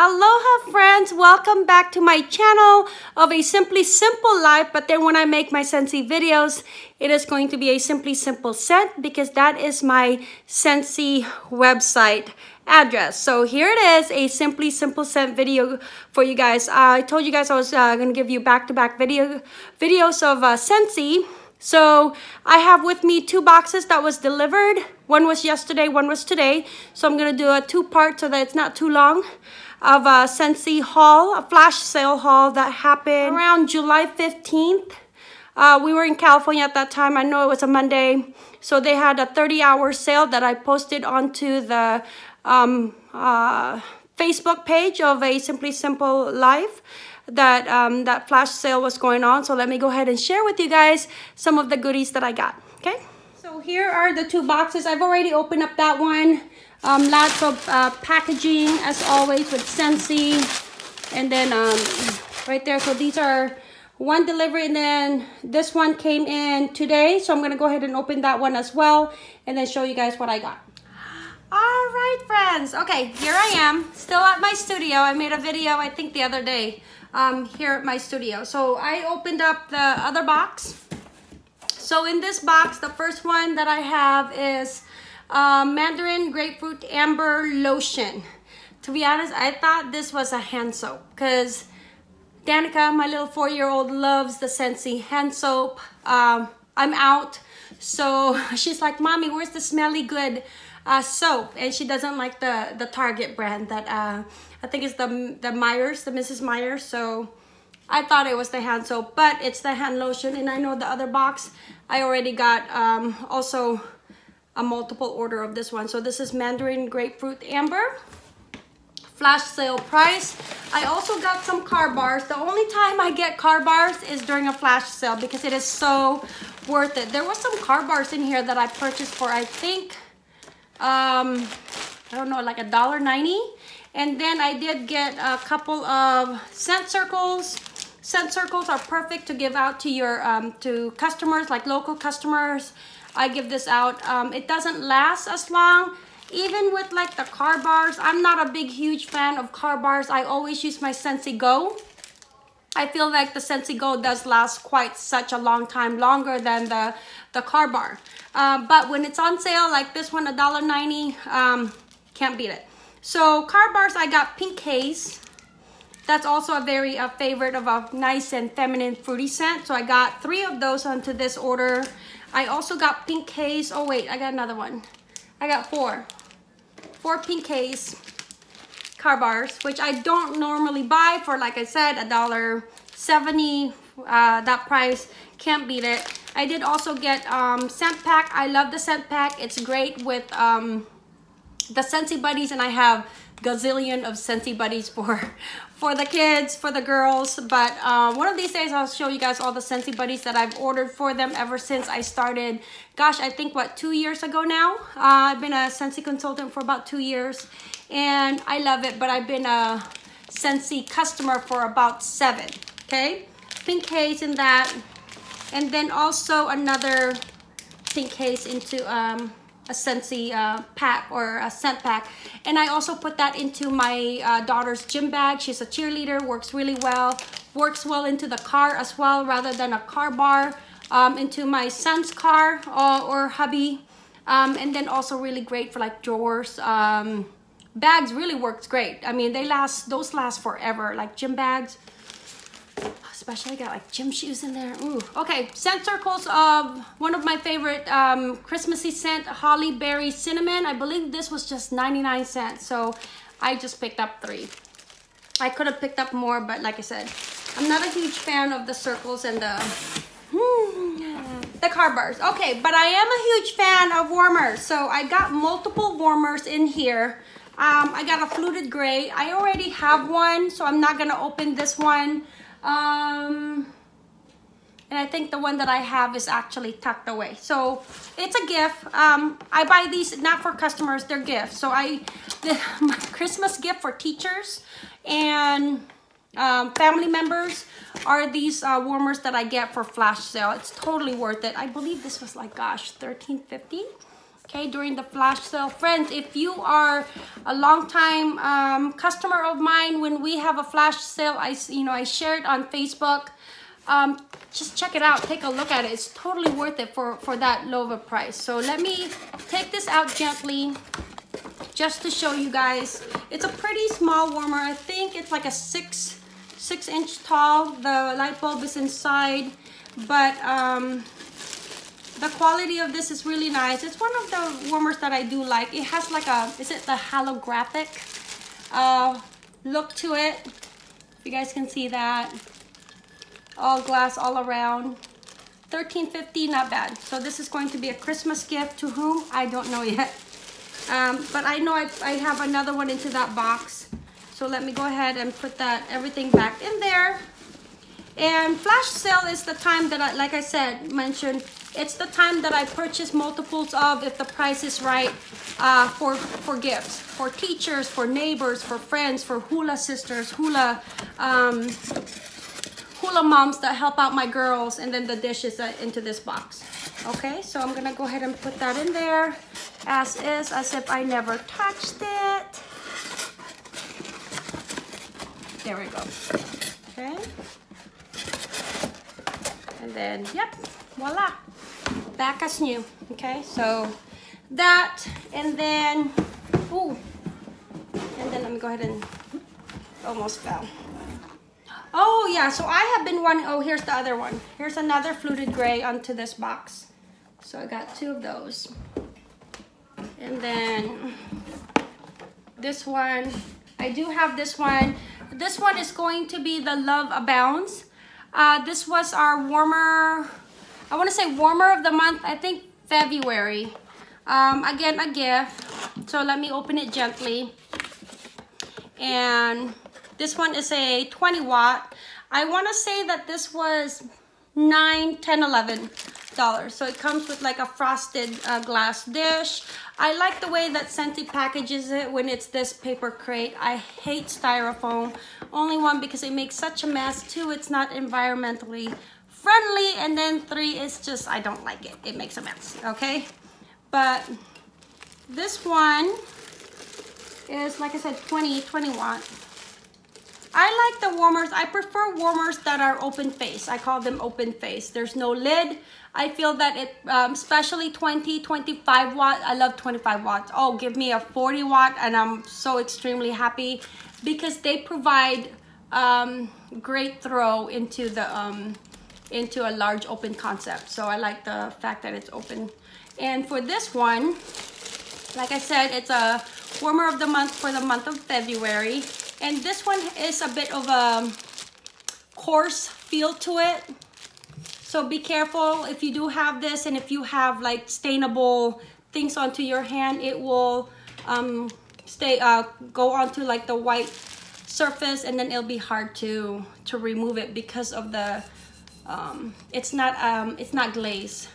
Aloha friends, welcome back to my channel of A Simply Simple Life. But then when I make my Scentsy videos, it is going to be A Simply Simple Scent because that is my Scentsy website address. So here it is, A Simply Simple Scent video for you guys. I told you guys I was going to give you back-to-back videos of Scentsy. So I have with me two boxes that was delivered. One was yesterday, one was today. So I'm going to do a two-part so that it's not too long. Of a Scentsy haul, a flash sale haul that happened around July 15th. We were in California at that time. I know it was a Monday. So they had a 30-hour sale that I posted onto the Facebook page of A Simply Simple Life. That flash sale was going on. So let me go ahead and share with you guys some of the goodies that I got, okay? So here are the two boxes. I've already opened up that one. Lots of packaging as always with Scentsy, and then right there. So these are one delivery, and then this one came in today. So I'm gonna go ahead and open that one as well, and then show you guys what I got. All right, friends. Okay, here I am, still at my studio. I made a video, I think, the other day here at my studio. So I opened up the other box. So in this box, the first one that I have is Mandarin Grapefruit Amber Lotion. To be honest, I thought this was a hand soap because Danica, my little four-year-old, loves the Scentsy hand soap. I'm out, so she's like, Mommy, where's the smelly good soap? And she doesn't like the Target brand that I think is the Myers, the Mrs. Myers. So I thought it was the hand soap, but it's the hand lotion. And I know the other box I already got also a multiple order of this one. So this is Mandarin Grapefruit Amber, flash sale price. I also got some car bars. The only time I get car bars is during a flash sale because it is so worth it. There was some car bars in here that I purchased for, I think, I don't know, like $1.90. And then I did get a couple of scent circles. Scent circles are perfect to give out to your to customers, like local customers. I give this out. It doesn't last as long, even with like the car bars. I'm not a big, huge fan of car bars. I always use my Scentsy Go. I feel like the Scentsy Go does last quite such a long time, longer than the car bar. But when it's on sale, like this one, $1.90, can't beat it. So car bars, I got Pink Haze. That's also a very favorite of a nice and feminine fruity scent. So I got three of those onto this order. I also got Pink Haze. Oh wait, I got another one. I got four Pink Haze car bars, which I don't normally buy for, like I said, $1.70. That price, can't beat it. I did also get scent pack. I love the scent pack. It's great with the Scentsy Buddies, and I have gazillion of Scentsy Buddies for the kids, for the girls. But one of these days I'll show you guys all the Scentsy Buddies that I've ordered for them ever since I started, gosh, I think, what, 2 years ago now. I've been a Scentsy consultant for about 2 years, and I love it. But I've been a Scentsy customer for about 7. Okay, Pink Haze in that, and then also another Pink Haze into a Scentsy pack or a scent pack. And I also put that into my daughter's gym bag. She's a cheerleader, works really well, works well into the car as well, rather than a car bar, into my son's car or hubby. And then also really great for like drawers. Bags really works great. I mean, those last forever, like gym bags. Especially got like gym shoes in there. Ooh. Okay, scent circles of one of my favorite Christmassy scent, Holly Berry Cinnamon. I believe this was just 99 cents, so I just picked up 3. I could have picked up more, but like I said, I'm not a huge fan of the circles and the car bars. Okay, but I am a huge fan of warmers, so I got multiple warmers in here. I got a fluted gray. I already have one, so I'm not gonna open this one. And I think the one that I have is actually tucked away, so it's a gift. I buy these not for customers, they're gifts. So my Christmas gift for teachers and family members are these warmers that I get for flash sale. It's totally worth it. I believe this was like, gosh, $13.50. okay, during the flash sale. Friends, if you are a long-time customer of mine, when we have a flash sale, I share it on Facebook. Just check it out, take a look at it. It's totally worth it for that low of a price. So let me take this out gently just to show you guys. It's a pretty small warmer. I think it's like a six inch tall. The light bulb is inside, but the quality of this is really nice. It's one of the warmers that I do like. It has like a, is it the holographic look to it? If you guys can see that. All glass all around. $13.50, not bad. So this is going to be a Christmas gift to whom, I don't know yet, but I know I have another one into that box. So let me go ahead and put that everything back in there. And flash sale is the time that I, like I said, mentioned, it's the time that I purchase multiples of, if the price is right, for gifts, for teachers, for neighbors, for friends, for hula sisters, hula moms that help out my girls, and then the dishes into this box. Okay, so I'm gonna go ahead and put that in there as is, as if I never touched it. There we go. Okay, and then yep, voila, back as new. Okay, so that, and then ooh, and then let me go ahead and almost fell. Oh yeah, so I have been wanting, oh, here's the other one. Here's another fluted gray onto this box. So I got two of those. And then this one, I do have this one. This one is going to be the Love Abounds. This was our warmer, I want to say warmer of the month, I think February. Again, a gift. So let me open it gently. And this one is a 20 watt. I want to say that this was $9, $10, $11. So it comes with like a frosted glass dish. I like the way that Scentsy packages it when it's this paper crate. I hate styrofoam. Only one, because it makes such a mess. Two, it's not environmentally friendly. And then three, it's just, I don't like it. It makes a mess, okay? But this one is, like I said, 20 watt. I like the warmers. I prefer warmers that are open face. I call them open face. There's no lid. I feel that it, especially 20, 25 watt. I love 25 watts. Oh, give me a 40 watt and I'm so extremely happy, because they provide great throw into the into a large open concept. So I like the fact that it's open. And for this one, like I said, it's a warmer of the month for the month of February. And this one is a bit of a coarse feel to it. So be careful if you do have this, and if you have like stainable things onto your hand, it will go onto like the white surface, and then it'll be hard to remove it because of the, it's not glazed.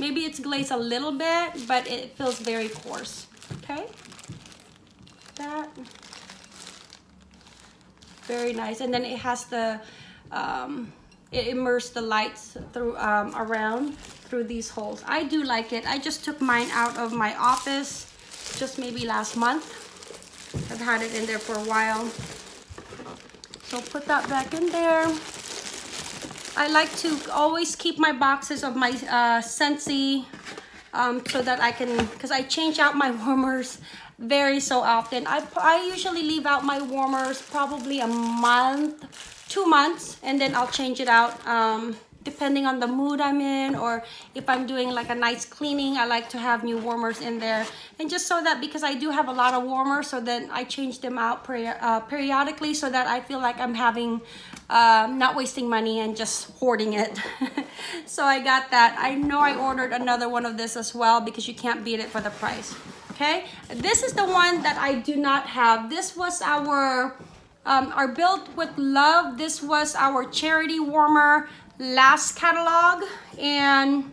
Maybe it's glazed a little bit, but it feels very coarse, okay? That. Very nice. And then it has the, it immersed the lights through around through these holes. I do like it. I just took mine out of my office just maybe last month. I've had it in there for a while. So put that back in there. I like to always keep my boxes of my Scentsy so that I can, because I change out my warmers very so often. I usually leave out my warmers probably a month, 2 months, and then I'll change it out depending on the mood I'm in, or if I'm doing like a nice cleaning, I like to have new warmers in there. And just so that, because I do have a lot of warmers, so then I change them out periodically, so that I feel like I'm having not wasting money and just hoarding it. So I got that. I know I ordered another one of this as well, because you can't beat it for the price. Okay, this is the one that I do not have. This was our Built With Love. This was our charity warmer last catalog, and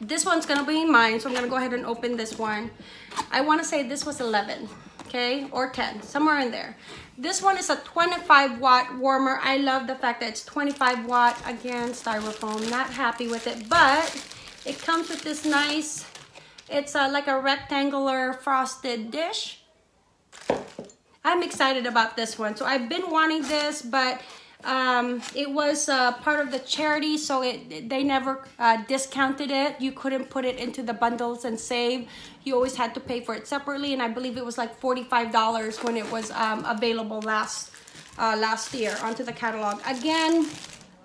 this one's gonna be mine. So I'm gonna go ahead and open this one. I want to say this was 11, okay, or 10, somewhere in there. This one is a 25 watt warmer. I love the fact that it's 25 watt. Again, styrofoam, not happy with it, but it comes with this nice It's like a rectangular frosted dish. I'm excited about this one. So I've been wanting this, but it was part of the charity, so they never discounted it. You couldn't put it into the bundles and save. You always had to pay for it separately, and I believe it was like $45 when it was available last year. Onto the catalog. Again,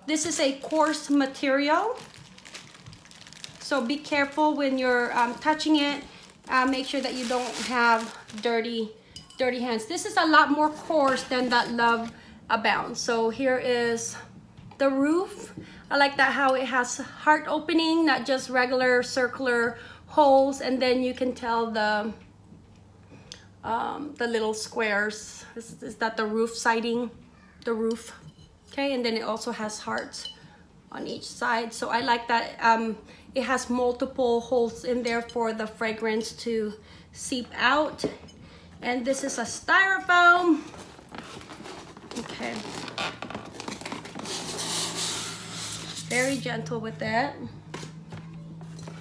this is a coarse material, so be careful when you're touching it. Make sure that you don't have dirty hands. This is a lot more coarse than that Love Abounds. So here is the roof. I like that how it has heart opening, not just regular circular holes, and then you can tell the little squares. Is that the roof siding? The roof. Okay, and then it also has hearts on each side. So I like that it has multiple holes in there for the fragrance to seep out. And this is a styrofoam. Okay, very gentle with that.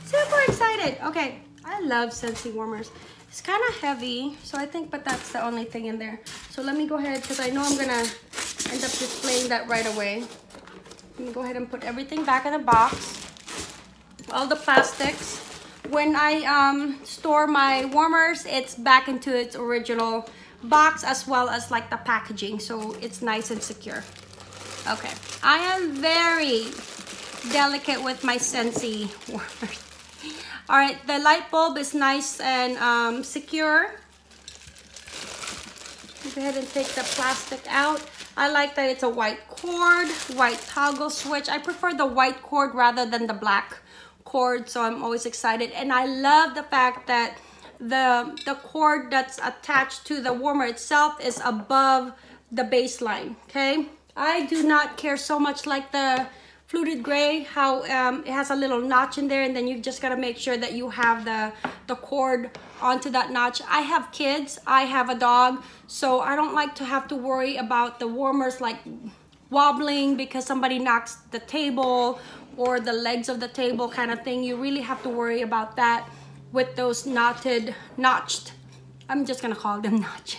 Super excited. Okay, I love Scentsy warmers. It's kind of heavy, so I think, but that's the only thing in there. So let me go ahead, because I know I'm gonna end up displaying that right away. Let me go ahead and put everything back in the box, all the plastics. When I store my warmers, it's back into its original box, as well as like the packaging, so it's nice and secure. Okay, I am very delicate with my Scentsy warmers. All right, the light bulb is nice and secure. Go ahead and take the plastic out. I like that it's a white cord, white toggle switch. I prefer the white cord rather than the black cord, so I'm always excited. And I love the fact that the cord that's attached to the warmer itself is above the baseline. Okay, I do not care so much like the fluted gray, how it has a little notch in there, and then you just got to make sure that you have the cord onto that notch. I have kids, I have a dog, so I don't like to have to worry about the warmers like wobbling because somebody knocks the table or the legs of the table kind of thing. You really have to worry about that with those notched, I'm just gonna call them notch,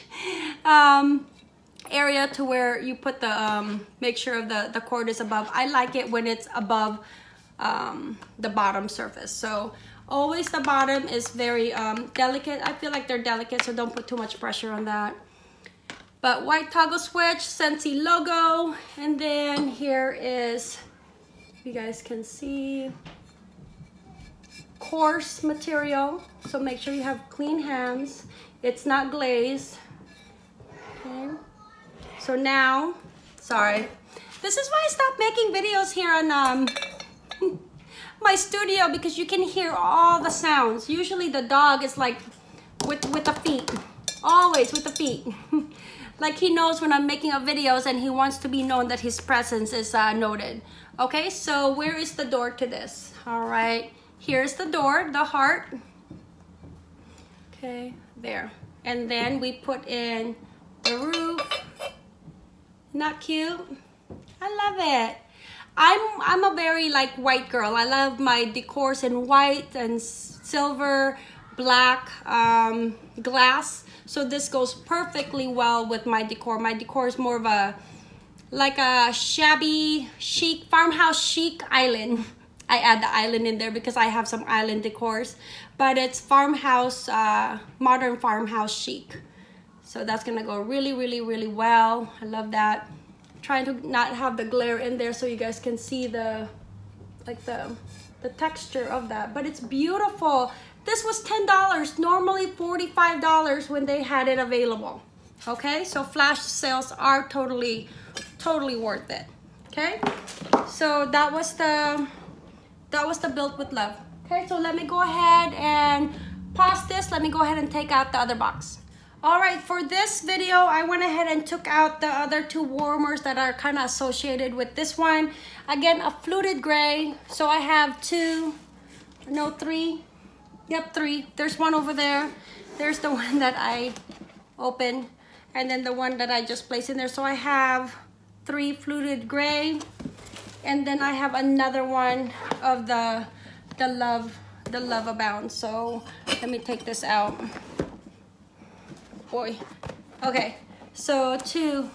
area to where you put the, make sure the cord is above. I like it when it's above the bottom surface. So always the bottom is very delicate. I feel like they're delicate, so don't put too much pressure on that. But white toggle switch, Scentsy logo, and then here is, you guys can see, coarse material, so make sure you have clean hands. It's not glazed. Okay, so now, sorry, this is why I stopped making videos here on my studio, because you can hear all the sounds. Usually the dog is like with the feet, always with the feet. Like he knows when I'm making a videos, and he wants to be known that his presence is noted. Okay, so where is the door to this? All right, here's the door, the heart. Okay, there. And then we put in the roof. Not cute? I love it. I'm a very like white girl. I love my decors in white and silver, black, glass. So this goes perfectly well with my decor. My decor is more of a, like a shabby chic, farmhouse chic island. I add the island in there because I have some island decors, but it's farmhouse, modern farmhouse chic. So that's gonna go really, really, really well. I love that. I'm trying to not have the glare in there so you guys can see the, like the texture of that, but it's beautiful. This was $10, normally $45 when they had it available. Okay, so flash sales are totally, totally worth it. Okay, so that was the, Built With Love. Okay, so let me go ahead and pause this. Let me go ahead and take out the other box. All right, for this video, I went ahead and took out the other two warmers that are kind of associated with this one. Again, a fluted gray. So I have two, no, three. Yep, three. There's one over there. There's the one that I opened, and then the one that I just placed in there. So I have three fluted gray. And then I have another one of the love the Love Abounds. So let me take this out. Boy. Okay, so two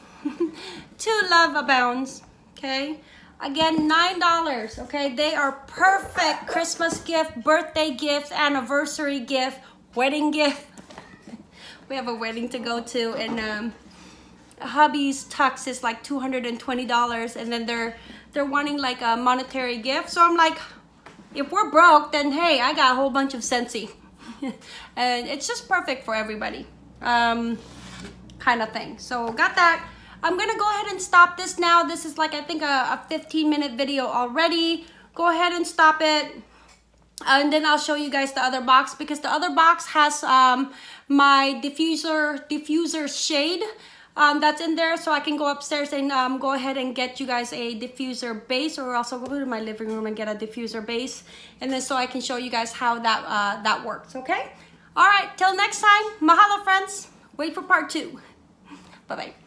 Love Abounds, okay? Again, $9, okay? They are perfect Christmas gift, birthday gift, anniversary gift, wedding gift. We have a wedding to go to, and hubby's tux is like $220, and then they're wanting like a monetary gift. So I'm like, if we're broke, then hey, I got a whole bunch of Scentsy. And it's just perfect for everybody, kind of thing. So got that. I'm gonna go ahead and stop this now. This is like, I think a 15-minute video already. Go ahead and stop it. And then I'll show you guys the other box, because the other box has my diffuser shade that's in there. So I can go upstairs and go ahead and get you guys a diffuser base, or also go to my living room and get a diffuser base. And then so I can show you guys how that, that works, okay? All right, till next time, mahalo friends. Wait for part 2. Bye-bye.